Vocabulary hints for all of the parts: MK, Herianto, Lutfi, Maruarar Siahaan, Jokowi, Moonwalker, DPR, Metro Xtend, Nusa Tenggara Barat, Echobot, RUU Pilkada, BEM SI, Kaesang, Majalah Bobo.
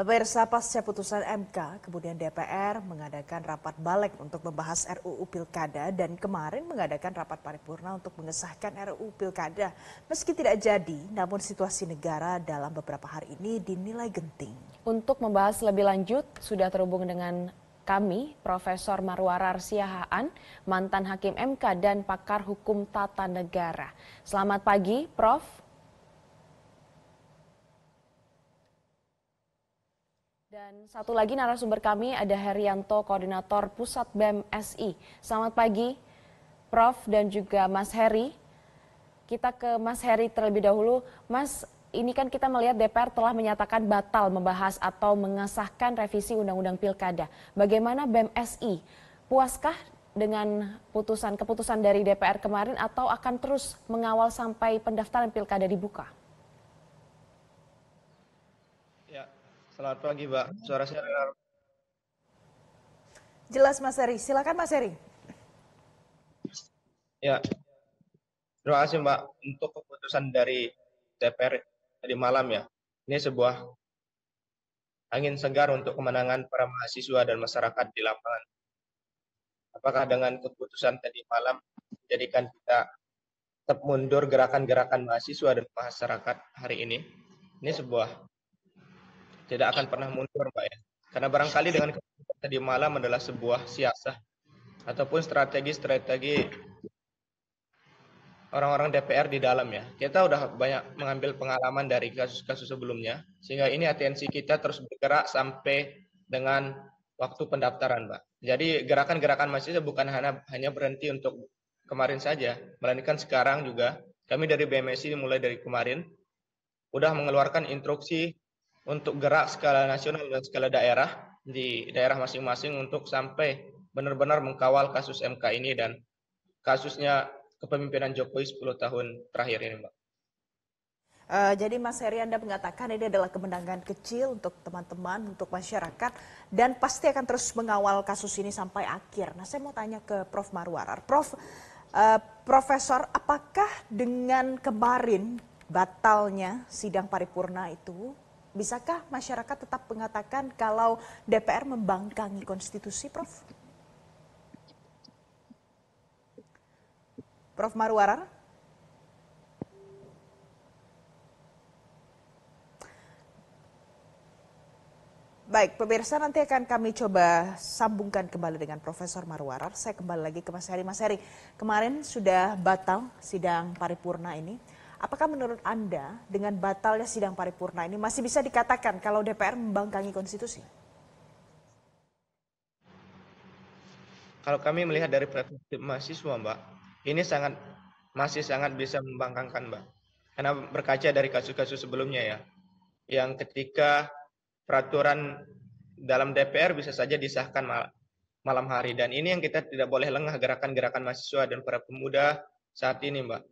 Pemirsa, pasca putusan MK, kemudian DPR mengadakan rapat balik untuk membahas RUU Pilkada dan kemarin mengadakan rapat paripurna untuk mengesahkan RUU Pilkada. Meski tidak jadi, namun situasi negara dalam beberapa hari ini dinilai genting. Untuk membahas lebih lanjut, sudah terhubung dengan kami, Profesor Maruarar Siahaan, mantan Hakim MK dan pakar hukum tata negara. Selamat pagi, Prof. Dan satu lagi narasumber kami ada Herianto, Koordinator Pusat BEM SI. Selamat pagi, Prof. dan juga Mas Heri. Kita ke Mas Heri terlebih dahulu. Mas, ini kan kita melihat DPR telah menyatakan batal membahas atau mengesahkan revisi Undang-Undang Pilkada. Bagaimana BEM SI? Puaskah dengan keputusan dari DPR kemarin atau akan terus mengawal sampai pendaftaran Pilkada dibuka? Selamat pagi, Mbak. Suara saya jelas, Mas Heri. Silakan, Mas Heri. Ya, terima kasih, Mbak, untuk keputusan dari DPR tadi malam ya. Ini sebuah angin segar untuk kemenangan para mahasiswa dan masyarakat di lapangan. Apakah dengan keputusan tadi malam menjadikan kita tetap mundur gerakan-gerakan mahasiswa dan masyarakat hari ini? Ini sebuah tidak akan pernah mundur, Mbak, ya. Karena barangkali dengan keputusan tadi malam adalah sebuah siasah ataupun strategi-strategi orang-orang DPR di dalam ya. Kita udah banyak mengambil pengalaman dari kasus-kasus sebelumnya, sehingga ini atensi kita terus bergerak sampai dengan waktu pendaftaran, Mbak. Jadi gerakan-gerakan mahasiswa bukan hanya berhenti untuk kemarin saja, melainkan sekarang juga. Kami dari BEM SI mulai dari kemarin udah mengeluarkan instruksi untuk gerak skala nasional dan skala daerah di daerah masing-masing untuk sampai benar-benar mengkawal kasus MK ini dan kasusnya kepemimpinan Jokowi 10 tahun terakhir ini, Mbak. Jadi Mas Heri, Anda mengatakan ini adalah kemenangan kecil untuk teman-teman, untuk masyarakat, dan pasti akan terus mengawal kasus ini sampai akhir. Nah, saya mau tanya ke Prof. Maruarar. Profesor, apakah dengan kemarin batalnya sidang paripurna itu, bisakah masyarakat tetap mengatakan kalau DPR membangkangi konstitusi, Prof? Prof Maruarar? Baik, pemirsa, nanti akan kami coba sambungkan kembali dengan Profesor Maruarar. Saya kembali lagi ke Mas Heri. Mas Heri, kemarin sudah batal sidang paripurna ini. Apakah menurut Anda dengan batalnya sidang paripurna ini masih bisa dikatakan kalau DPR membangkangi konstitusi? Kalau kami melihat dari perspektif mahasiswa, Mbak, ini masih sangat bisa membangkangkan, Mbak. Karena berkaca dari kasus-kasus sebelumnya ya, yang ketika peraturan dalam DPR bisa saja disahkan malam hari. Dan ini yang kita tidak boleh lengah gerakan-gerakan mahasiswa dan para pemuda saat ini, Mbak.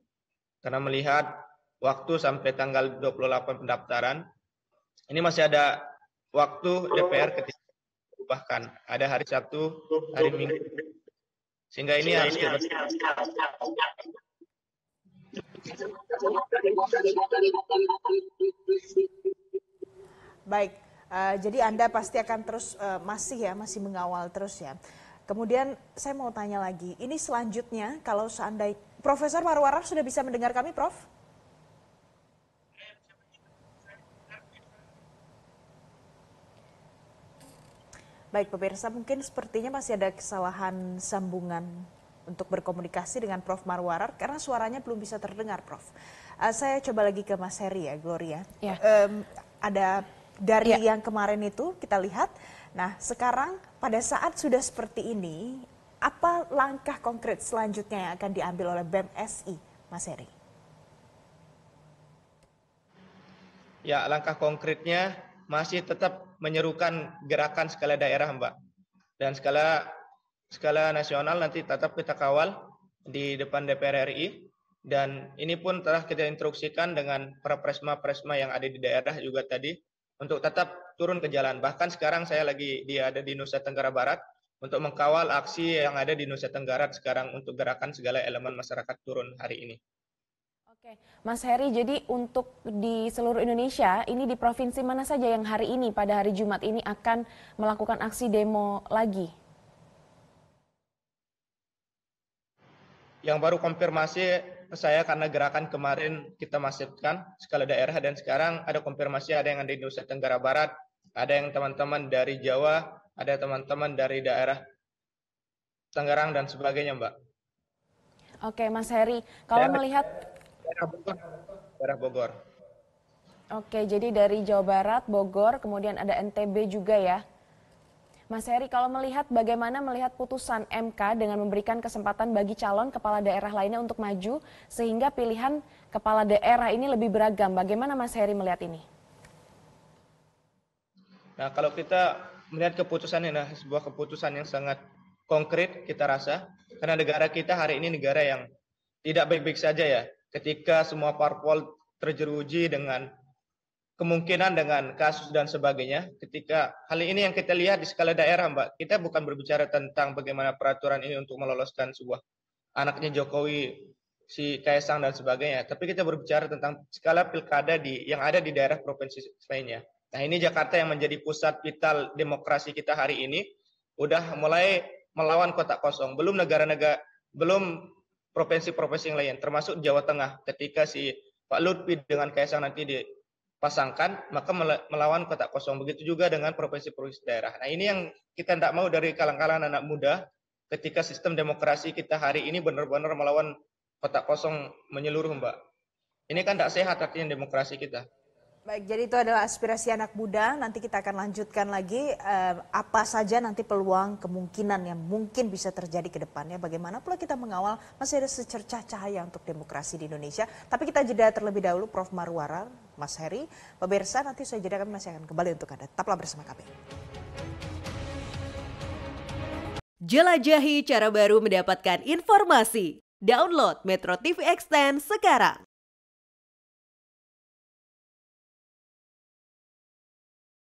Karena melihat waktu sampai tanggal 28 pendaftaran, ini masih ada waktu DPR ketika diubahkan. Ada hari Sabtu, hari Minggu. Sehingga ini harus baik, jadi Anda pasti akan terus masih mengawal terus ya. Kemudian saya mau tanya lagi, ini selanjutnya kalau seandainya Profesor Maruarar sudah bisa mendengar kami, Prof? Baik, pemirsa, mungkin sepertinya masih ada kesalahan sambungan untuk berkomunikasi dengan Prof Maruarar karena suaranya belum bisa terdengar, Prof. Saya coba lagi ke Mas Heri ya, Gloria. Ya. Ada dari ya, yang kemarin itu kita lihat. Nah, sekarang pada saat sudah seperti ini, apa langkah konkret selanjutnya yang akan diambil oleh BEM SI, Mas Heri? Ya, langkah konkretnya masih tetap menyerukan gerakan skala daerah, Mbak. Dan skala nasional nanti tetap kita kawal di depan DPR RI. Dan ini pun telah kita instruksikan dengan para presma-presma yang ada di daerah juga tadi, untuk tetap turun ke jalan. Bahkan sekarang saya lagi ada di Nusa Tenggara Barat untuk mengkawal aksi yang ada di Nusa Tenggara sekarang untuk gerakan segala elemen masyarakat turun hari ini. Oke, Mas Heri, jadi untuk di seluruh Indonesia, ini di provinsi mana saja yang hari ini pada hari Jumat ini akan melakukan aksi demo lagi? Yang baru konfirmasi saya karena gerakan kemarin kita masifkan skala daerah dan sekarang ada konfirmasi ada yang ada di Nusa Tenggara Barat, ada yang teman-teman dari Jawa, ada teman-teman dari daerah Tangerang dan sebagainya, Mbak. Oke, Mas Heri, kalau daerah, melihat daerah Bogor. Oke, jadi dari Jawa Barat, Bogor, kemudian ada NTB juga ya. Mas Heri, kalau melihat bagaimana melihat putusan MK dengan memberikan kesempatan bagi calon kepala daerah lainnya untuk maju, sehingga pilihan kepala daerah ini lebih beragam. Bagaimana Mas Heri melihat ini? Nah, kalau kita melihat keputusan ini, sebuah keputusan yang sangat konkret kita rasa, karena negara kita hari ini negara yang tidak baik-baik saja ya. Ketika semua parpol terjeruji dengan kemungkinan dengan kasus dan sebagainya, ketika hal ini yang kita lihat di skala daerah, Mbak, kita bukan berbicara tentang bagaimana peraturan ini untuk meloloskan sebuah anaknya Jokowi, si Kaesang dan sebagainya, tapi kita berbicara tentang skala pilkada yang ada di daerah provinsi lainnya. Nah, ini Jakarta yang menjadi pusat vital demokrasi kita hari ini, udah mulai melawan kotak kosong. Belum provinsi-provinsi yang lain, termasuk Jawa Tengah, ketika si Pak Lutfi dengan Kaesang nanti dipasangkan, maka melawan kotak kosong. Begitu juga dengan provinsi-provinsi daerah. Nah, ini yang kita tidak mau dari kalangan anak muda ketika sistem demokrasi kita hari ini benar-benar melawan kotak kosong menyeluruh, Mbak. Ini kan tidak sehat artinya demokrasi kita. Baik, jadi itu adalah aspirasi anak muda. Nanti kita akan lanjutkan lagi apa saja nanti peluang kemungkinan yang mungkin bisa terjadi ke depannya. Bagaimana pula kita mengawal masih ada secercah cahaya untuk demokrasi di Indonesia. Tapi kita jeda terlebih dahulu, Prof. Maruarar. Mas Heri, pemirsa, nanti saya jeda kami masih akan kembali untuk Anda. Tetaplah bersama kami. Jelajahi cara baru mendapatkan informasi. Download Metro TV Extend sekarang.